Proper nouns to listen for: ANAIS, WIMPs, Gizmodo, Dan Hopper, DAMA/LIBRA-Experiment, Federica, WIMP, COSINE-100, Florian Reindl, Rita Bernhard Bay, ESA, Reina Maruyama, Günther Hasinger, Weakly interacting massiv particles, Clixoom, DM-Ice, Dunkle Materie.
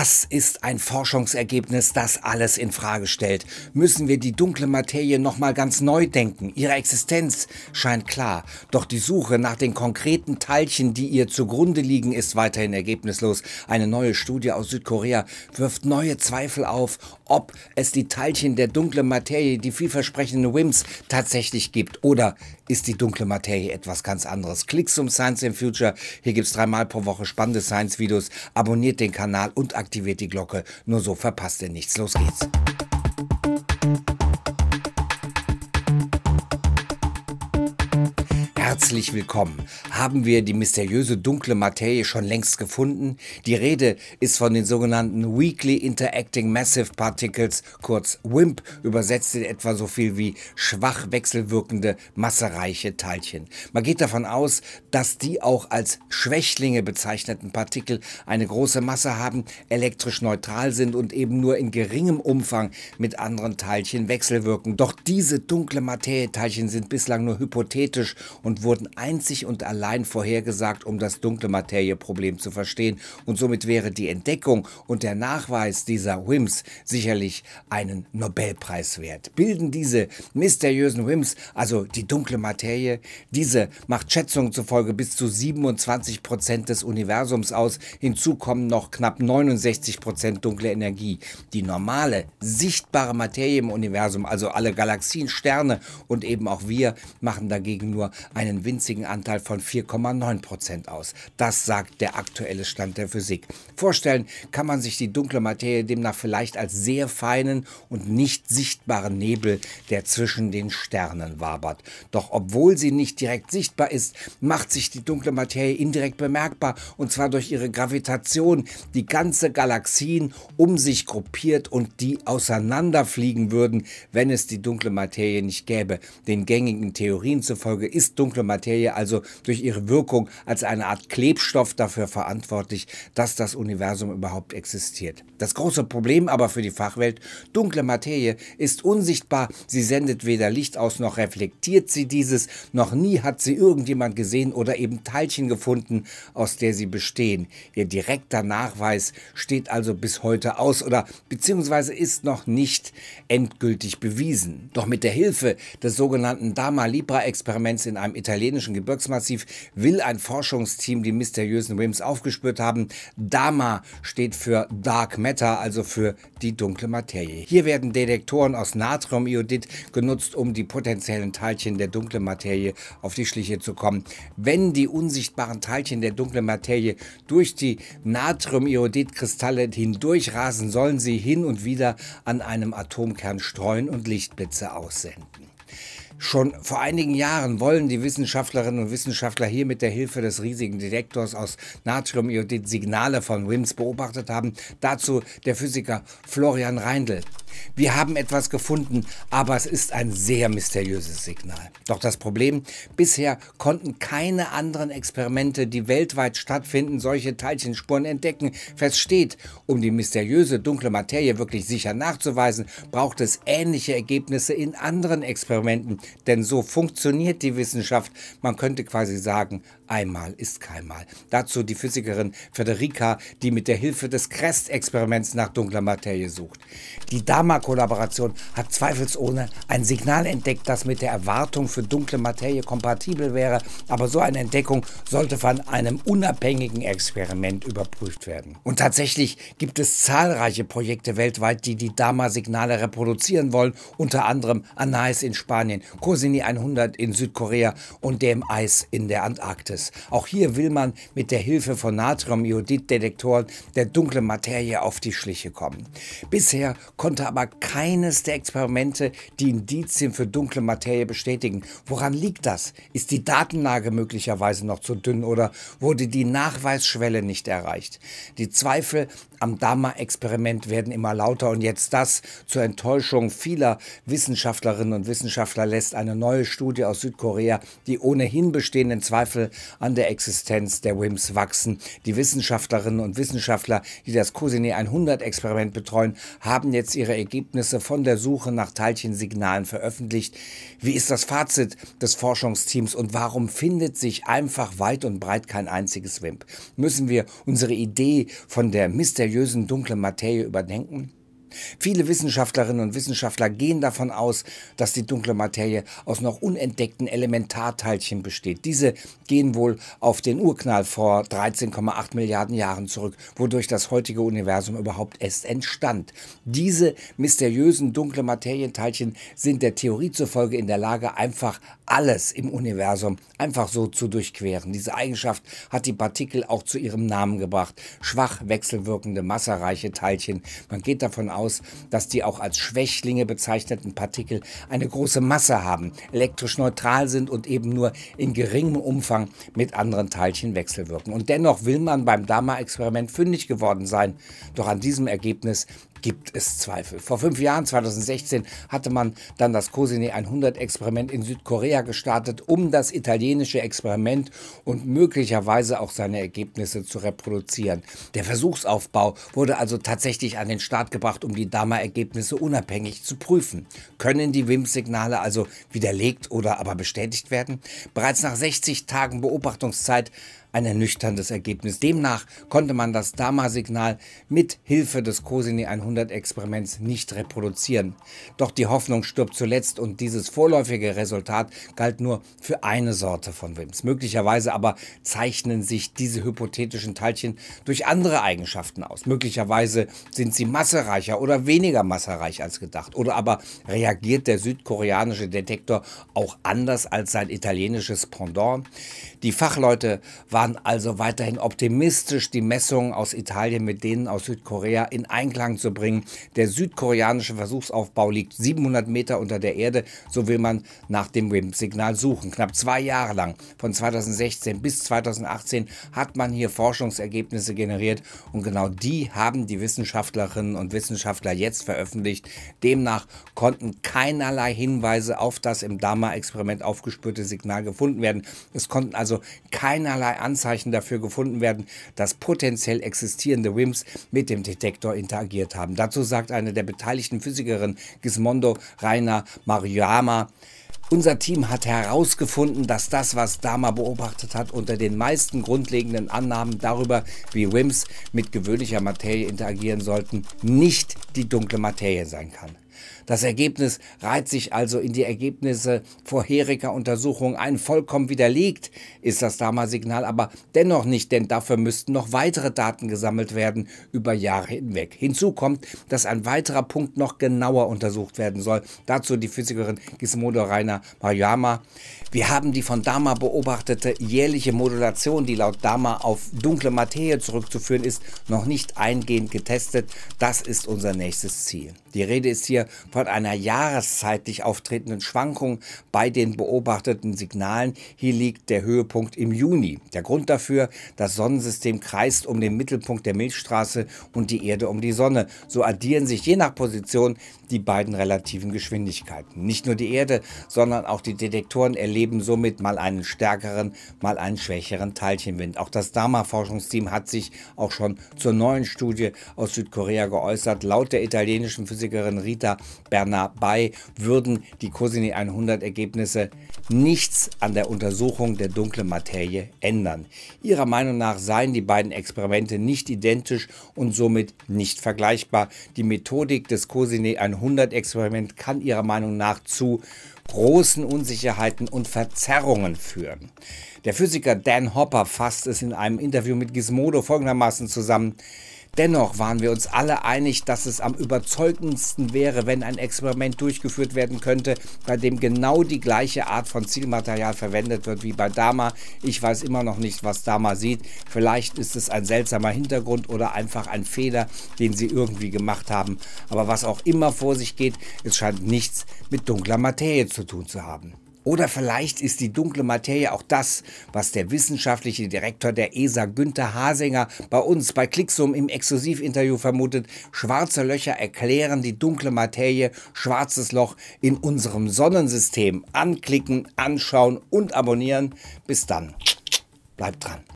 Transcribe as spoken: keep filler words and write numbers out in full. Das ist ein Forschungsergebnis, das alles in Frage stellt. Müssen wir die dunkle Materie nochmal ganz neu denken? Ihre Existenz scheint klar, doch die Suche nach den konkreten Teilchen, die ihr zugrunde liegen, ist weiterhin ergebnislos. Eine neue Studie aus Südkorea wirft neue Zweifel auf, ob es die Teilchen der dunklen Materie, die vielversprechenden WIMPs, tatsächlich gibt. Oder ist die dunkle Materie etwas ganz anderes? Clixoom Science in Future. Hier gibt es dreimal pro Woche spannende Science-Videos. Abonniert den Kanal und aktiviert die Glocke. Nur so verpasst ihr nichts. Los geht's. Herzlich willkommen. Haben wir die mysteriöse dunkle Materie schon längst gefunden? Die Rede ist von den sogenannten Weakly Interacting Massive Particles, kurz WIMP, übersetzt in etwa so viel wie schwach wechselwirkende, massereiche Teilchen. Man geht davon aus, dass die auch als Schwächlinge bezeichneten Partikel eine große Masse haben, elektrisch neutral sind und eben nur in geringem Umfang mit anderen Teilchen wechselwirken. Doch diese dunkle Materie-Teilchen sind bislang nur hypothetisch und wurden einzig und allein vorhergesagt, um das dunkle Materie-Problem zu verstehen, und somit wäre die Entdeckung und der Nachweis dieser WIMPs sicherlich einen Nobelpreis wert. Bilden diese mysteriösen WIMPs also die dunkle Materie? Diese macht Schätzungen zufolge bis zu siebenundzwanzig Prozent des Universums aus, hinzu kommen noch knapp neunundsechzig Prozent dunkle Energie. Die normale, sichtbare Materie im Universum, also alle Galaxien, Sterne und eben auch wir, machen dagegen nur einen winzigen Anteil von vier Komma neun Prozent aus. Das sagt der aktuelle Stand der Physik. Vorstellen kann man sich die dunkle Materie demnach vielleicht als sehr feinen und nicht sichtbaren Nebel, der zwischen den Sternen wabert. Doch obwohl sie nicht direkt sichtbar ist, macht sich die dunkle Materie indirekt bemerkbar, und zwar durch ihre Gravitation, die ganze Galaxien um sich gruppiert und die auseinanderfliegen würden, wenn es die dunkle Materie nicht gäbe. Den gängigen Theorien zufolge ist dunkle Materie also durch ihre Wirkung als eine Art Klebstoff dafür verantwortlich, dass das Universum überhaupt existiert. Das große Problem aber für die Fachwelt: dunkle Materie ist unsichtbar, sie sendet weder Licht aus, noch reflektiert sie dieses, noch nie hat sie irgendjemand gesehen oder eben Teilchen gefunden, aus der sie bestehen. Ihr direkter Nachweis steht also bis heute aus oder beziehungsweise ist noch nicht endgültig bewiesen. Doch mit der Hilfe des sogenannten DAMA-LIBRA-Experiments in einem italienischen Gebirgsmassiv will ein Forschungsteam die mysteriösen WIMPs aufgespürt haben. DAMA steht für Dark Matter, also für die dunkle Materie. Hier werden Detektoren aus Natriumiodid genutzt, um die potenziellen Teilchen der dunklen Materie auf die Schliche zu kommen. Wenn die unsichtbaren Teilchen der dunklen Materie durch die Natriumiodid-Kristalle hindurch rasen, sollen sie hin und wieder an einem Atomkern streuen und Lichtblitze aussenden. Schon vor einigen Jahren wollen die Wissenschaftlerinnen und Wissenschaftler hier mit der Hilfe des riesigen Detektors aus Natriumiodid Signale von WIMPs beobachtet haben. Dazu der Physiker Florian Reindl. Wir haben etwas gefunden, aber es ist ein sehr mysteriöses Signal. Doch das Problem: bisher konnten keine anderen Experimente, die weltweit stattfinden, solche Teilchenspuren entdecken. Fest steht, um die mysteriöse dunkle Materie wirklich sicher nachzuweisen, braucht es ähnliche Ergebnisse in anderen Experimenten. Denn so funktioniert die Wissenschaft. Man könnte quasi sagen, einmal ist keinmal. Dazu die Physikerin Federica, die mit der Hilfe des CREST-Experiments nach dunkler Materie sucht. Die DAMA-Kollaboration hat zweifelsohne ein Signal entdeckt, das mit der Erwartung für dunkle Materie kompatibel wäre, aber so eine Entdeckung sollte von einem unabhängigen Experiment überprüft werden. Und tatsächlich gibt es zahlreiche Projekte weltweit, die die DAMA-Signale reproduzieren wollen, unter anderem ANAIS in Spanien, COSINE hundert in Südkorea und D M-Ice in der Antarktis. Auch hier will man mit der Hilfe von Natriumiodid-Detektoren der dunklen Materie auf die Schliche kommen. Bisher konnte aber keines der Experimente die Indizien für dunkle Materie bestätigen. Woran liegt das? Ist die Datenlage möglicherweise noch zu dünn oder wurde die Nachweisschwelle nicht erreicht? Die Zweifel am DAMA-Experiment werden immer lauter, und jetzt das zur Enttäuschung vieler Wissenschaftlerinnen und Wissenschaftler lässt eine neue Studie aus Südkorea die ohnehin bestehenden Zweifel an der Existenz der WIMPs wachsen. Die Wissenschaftlerinnen und Wissenschaftler, die das COSINE hundert-Experiment betreuen, haben jetzt ihre Ergebnisse von der Suche nach Teilchensignalen veröffentlicht. Wie ist das Fazit des Forschungsteams und warum findet sich einfach weit und breit kein einziges WIMP? Müssen wir unsere Idee von der mysteriösen mysteriösen dunklen Materie überdenken? Viele Wissenschaftlerinnen und Wissenschaftler gehen davon aus, dass die dunkle Materie aus noch unentdeckten Elementarteilchen besteht. Diese gehen wohl auf den Urknall vor dreizehn Komma acht Milliarden Jahren zurück, wodurch das heutige Universum überhaupt erst entstand. Diese mysteriösen dunklen Materienteilchen sind der Theorie zufolge in der Lage, einfach alles im Universum einfach so zu durchqueren. Diese Eigenschaft hat die Partikel auch zu ihrem Namen gebracht. Schwach wechselwirkende, massereiche Teilchen. Man geht davon aus, Aus, dass die auch als Schwächlinge bezeichneten Partikel eine große Masse haben, elektrisch neutral sind und eben nur in geringem Umfang mit anderen Teilchen wechselwirken. Und dennoch will man beim DAMA-Experiment fündig geworden sein, doch an diesem Ergebnis gibt es Zweifel. Vor fünf Jahren, zweitausendsechzehn, hatte man dann das COSINE hundert-Experiment in Südkorea gestartet, um das italienische Experiment und möglicherweise auch seine Ergebnisse zu reproduzieren. Der Versuchsaufbau wurde also tatsächlich an den Start gebracht, um die DAMA-Ergebnisse unabhängig zu prüfen. Können die WIMP-Signale also widerlegt oder aber bestätigt werden? Bereits nach sechzig Tagen Beobachtungszeit ein ernüchterndes Ergebnis. Demnach konnte man das DAMA-Signal mit Hilfe des COSINE hundert-Experiments nicht reproduzieren. Doch die Hoffnung stirbt zuletzt und dieses vorläufige Resultat galt nur für eine Sorte von WIMPs. Möglicherweise aber zeichnen sich diese hypothetischen Teilchen durch andere Eigenschaften aus. Möglicherweise sind sie massereicher oder weniger massereich als gedacht. Oder aber reagiert der südkoreanische Detektor auch anders als sein italienisches Pendant? Die Fachleute waren waren also weiterhin optimistisch, die Messungen aus Italien mit denen aus Südkorea in Einklang zu bringen. Der südkoreanische Versuchsaufbau liegt siebenhundert Meter unter der Erde, so will man nach dem WIMP-Signal suchen. Knapp zwei Jahre lang, von zweitausendsechzehn bis zweitausendachtzehn, hat man hier Forschungsergebnisse generiert und genau die haben die Wissenschaftlerinnen und Wissenschaftler jetzt veröffentlicht. Demnach konnten keinerlei Hinweise auf das im DAMA-Experiment aufgespürte Signal gefunden werden. Es konnten also keinerlei Anzeichen dafür gefunden werden, dass potenziell existierende WIMPs mit dem Detektor interagiert haben. Dazu sagt eine der beteiligten Physikerinnen, Gizmondo Reina Maruyama: Unser Team hat herausgefunden, dass das, was DAMA beobachtet hat, unter den meisten grundlegenden Annahmen darüber, wie WIMPs mit gewöhnlicher Materie interagieren sollten, nicht die dunkle Materie sein kann. Das Ergebnis reiht sich also in die Ergebnisse vorheriger Untersuchungen ein. Vollkommen widerlegt ist das DAMA-Signal aber dennoch nicht, denn dafür müssten noch weitere Daten gesammelt werden über Jahre hinweg. Hinzu kommt, dass ein weiterer Punkt noch genauer untersucht werden soll. Dazu die Physikerin Gizmodo Reina Maruyama: Wir haben die von DAMA beobachtete jährliche Modulation, die laut DAMA auf dunkle Materie zurückzuführen ist, noch nicht eingehend getestet. Das ist unser nächstes Ziel. Die Rede ist hier von einer jahreszeitlich auftretenden Schwankung bei den beobachteten Signalen. Hier liegt der Höhepunkt im Juni. Der Grund dafür: Das Sonnensystem kreist um den Mittelpunkt der Milchstraße und die Erde um die Sonne. So addieren sich je nach Position die beiden relativen Geschwindigkeiten. Nicht nur die Erde, sondern auch die Detektoren erleben somit mal einen stärkeren, mal einen schwächeren Teilchenwind. Auch das DAMA-Forschungsteam hat sich auch schon zur neuen Studie aus Südkorea geäußert. Laut der italienischen Physikerin Rita Bernhard Bay würden die COSINE hundert-Ergebnisse nichts an der Untersuchung der dunklen Materie ändern. Ihrer Meinung nach seien die beiden Experimente nicht identisch und somit nicht vergleichbar. Die Methodik des COSINE hundert-Experiment kann ihrer Meinung nach zu großen Unsicherheiten und Verzerrungen führen. Der Physiker Dan Hopper fasst es in einem Interview mit Gizmodo folgendermaßen zusammen: Dennoch waren wir uns alle einig, dass es am überzeugendsten wäre, wenn ein Experiment durchgeführt werden könnte, bei dem genau die gleiche Art von Zielmaterial verwendet wird wie bei DAMA. Ich weiß immer noch nicht, was DAMA sieht. Vielleicht ist es ein seltsamer Hintergrund oder einfach ein Fehler, den sie irgendwie gemacht haben. Aber was auch immer vor sich geht, es scheint nichts mit dunkler Materie zu tun zu haben. Oder vielleicht ist die dunkle Materie auch das, was der wissenschaftliche Direktor der E S A, Günther Hasinger, bei uns bei Clixoom im Exklusivinterview vermutet. Schwarze Löcher erklären die dunkle Materie. Schwarzes Loch in unserem Sonnensystem. Anklicken, anschauen und abonnieren. Bis dann. Bleibt dran.